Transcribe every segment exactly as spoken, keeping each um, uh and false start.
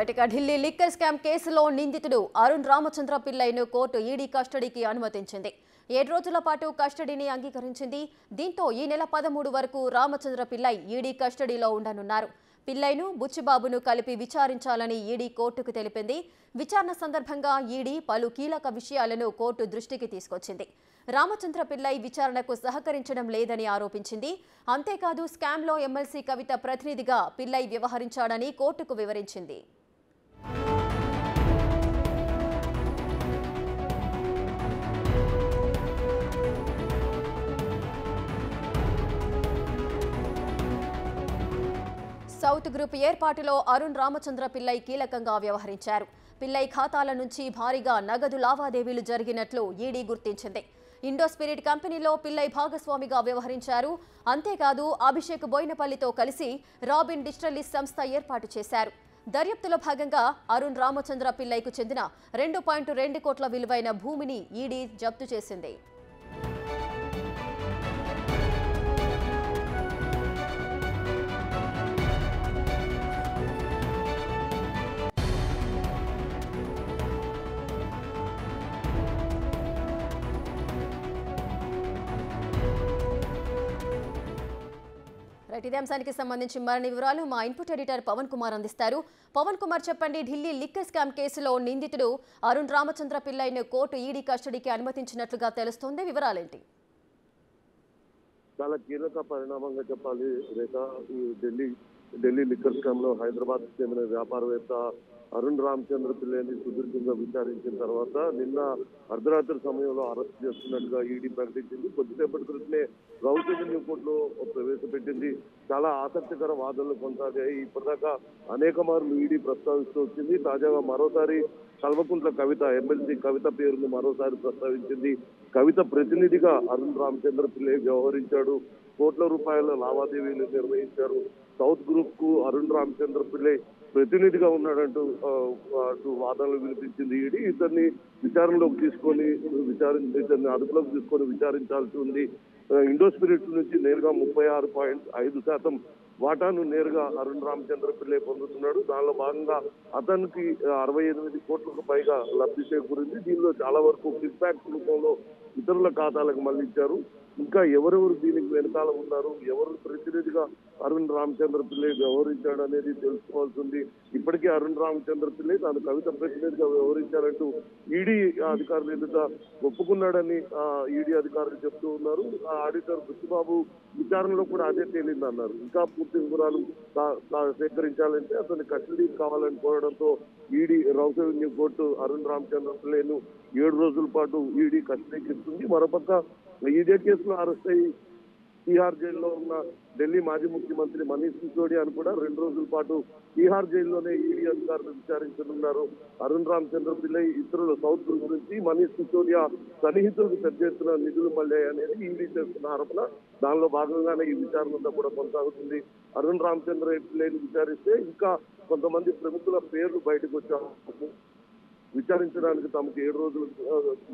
Right Delhi liquor scam కేసులో నిందితుడు అరుణ్ రామచంద్ర పిల్లైను కోర్టు ఈడీ కస్టడీకి అనుమతించింది. ఏడు రోజుల పాటు కస్టడీని అంగీకరించింది. దీంతో ఈ నెల పదమూడు వరకు రామచంద్ర పిల్లై ఈడీ కస్టడీలో ఉండనున్నారు. పిల్లైను బుచ్చిబాబును కలిపి విచారించాలని ఈడీ కోర్టుకు తెలిపింది. విచారణ సందర్భంగా ఈడీ పలు కీలక విషయాలను కోర్టు దృష్టికి తీసుకొచ్చింది. రామచంద్ర పిల్లై విచారణకు సహకరించడం లేదని ఆరోపించింది. అంతేకాదు స్కామ్లో ఎమ్మెల్సీ కవిత ప్రతినిధిగా పిల్లై వ్యవహరించాడని కోర్టుకు వివరించింది. సౌత్ గ్రూప్ ఏర్పాటులో అరుణ్ రామచంద్ర పిల్లై కీలకంగా వ్యవహరించారు. పిల్లై ఖాతాల నుంచి భారీగా నగదు లావాదేవీలు జరిగినట్లు ఈడీ గుర్తించింది. ఇండో స్పిరిట్ కంపెనీలో పిల్లై భాగస్వామిగా వ్యవహరించారు. అంతేకాదు అభిషేక్ బోయినపల్లితో కలిసి రాబిన్ డిజిటల్ సంస్థ ఏర్పాటు చేశారు. దర్యాప్తులో భాగంగా అరుణ్ రామచంద్ర పిల్లైకు చెందిన రెండు పాయింట్ రెండు కోట్ల విలువైన భూమిని ఈడీ జప్తు చేసింది. ఇదే అంశానికి సంబంధించి మరిన్ని వివరాలు మా ఇన్పుట్ ఎడిటర్ పవన్ కుమార్ అందిస్తారు. పవన్ కుమార్, చెప్పండి, ఢిల్లీ లిక్కర్ స్కామ్ కేసులో నిందితుడు అరుణ్ రామచంద్ర పిల్లైను కోర్టు ఈడీ కస్టడీకి అనుమతించినట్లుగా తెలుస్తోంది. వివరాలేంటి? చాలా కీలక పరిణామంగా చెప్పాలి రేఖ. ఈ ఢిల్లీ ఢిల్లీ లిక్కర్ స్కామ్ లో హైదరాబాద్ చెందిన వ్యాపారవేత్త అరుణ్ రామచంద్ర పిల్లైని సుదీర్ఘంగా విచారించిన తర్వాత నిన్న అర్ధరాత్రి సమయంలో అరెస్ట్ చేస్తున్నట్టుగా ఈడీ ప్రకటించింది. కొద్దిసేపటి క్రితమే రౌతేజీ న్యూకోర్ట్ లో ప్రవేశపెట్టింది. చాలా ఆసక్తికర వాదనలు కొనసాగాయి. ఇప్పటిదాకా అనేక మార్లు ఈడీ ప్రస్తావిస్తూ వచ్చింది. తాజాగా మరోసారి కల్వకుంట్ల కవిత, ఎమ్మెల్సీ కవిత పేరును మరోసారి ప్రస్తావించింది. కవిత ప్రతినిధిగా అరుణ్ రామచంద్ర పిల్లై వ్యవహరించాడు. కోట్ల రూపాయల లావాదేవీలు నిర్వహించారు. సౌత్ గ్రూప్ కు అరుణ్ రామచంద్ర పిల్లై ప్రతినిధిగా ఉన్నాడంటూ అటు వాదనలు వినిపించింది. ఈడీ ఇతన్ని విచారణలోకి తీసుకొని విచారి ఇతన్ని అదుపులోకి తీసుకొని విచారించాల్సి ఉంది. ఇండో స్పిరిట్స్ నుంచి నేరుగా ముప్పై ఆరు పాయింట్ ఐదు శాతం వాటాను నేరుగా అరుణ్ రామచంద్ర పిల్లై పొందుతున్నాడు. దానిలో భాగంగా అతనికి అరవై ఎనిమిది కోట్లకు పైగా లబ్ధి చేకూరింది. దీనిలో చాలా వరకు కిక్ బ్యాక్ రూపంలో ఇతరుల ఖాతాలకు మళ్లించారు. ఇంకా ఎవరెవరు దీనికి వెనకాల ఉన్నారు, ఎవరు ప్రతినిధిగా అరుణ్ రామచంద్ర పిల్లై వ్యవహరించాడు అనేది తెలుసుకోవాల్సి ఉంది. ఇప్పటికే అరుణ్ రామచంద్ర పిల్లై తాను కవిత ప్రతినిధిగా వ్యవహరించారంటూ ఈడీ అధికారులు ఎదుట ఒప్పుకున్నాడని ఈడీ అధికారులు చెప్తూ ఉన్నారు. ఆడిటర్ బుచ్చిబాబు విచారణలో కూడా అదే తేలింది అన్నారు. ఇంకా పూర్తి వివరాలు సేకరించాలంటే అతని కస్టడీకి కావాలని కోరడంతో ED Rouse Avenue court Arun Ramachandra పిల్లైను ఏడు రోజుల పాటు ఈడీ కస్టడీకి ఇస్తుంది. మరోపక్క ఇదే కేసులో అరెస్ట్ అయ్యి తీహార్ జైల్లో ఉన్న ఢిల్లీ మాజీ ముఖ్యమంత్రి మనీష్ సిసోడియాను కూడా రెండు రోజుల పాటు తీహార్ జైల్లోనే ఈడీ అధికారులు విచారించనున్నారు. అరుణ్ రామచంద్ర పిల్లై ఇతరుల సౌత్ గ్రూప్ నుంచి మనీష్ సిసోడియా సన్నిహితులకు పెద్ద ఎత్తున నిధులు మళ్ళాయి అనేది ఈడీ చేస్తున్న ఆరోపణ. దానిలో భాగంగానే ఈ విచారణతో కూడా కొనసాగుతుంది. అరుణ్ రామచంద్ర పిల్లైని విచారిస్తే ఇంకా కొంతమంది ప్రముఖుల పేర్లు బయటకు వచ్చారు. విచారించడానికి తమకు ఏడు రోజులు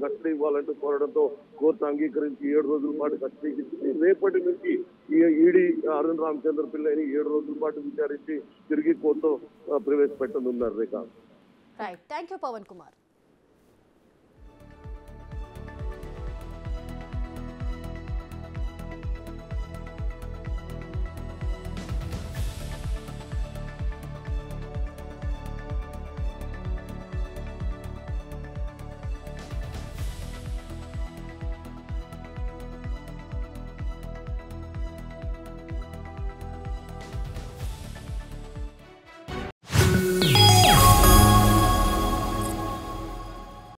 కస్టడీ ఇవ్వాలంటూ కోరడంతో కోర్టు అంగీకరించి ఏడు రోజుల పాటు కస్టడీకి ఇచ్చింది. రేపటి నుంచి ఈడీ అరుణ్ రామచంద్ర పిల్లైని ఏడు రోజుల పాటు విచారించి తిరిగి కోర్టు ప్రవేశపెట్టనున్నారు రేఖ. Thank you Pavan Kumar.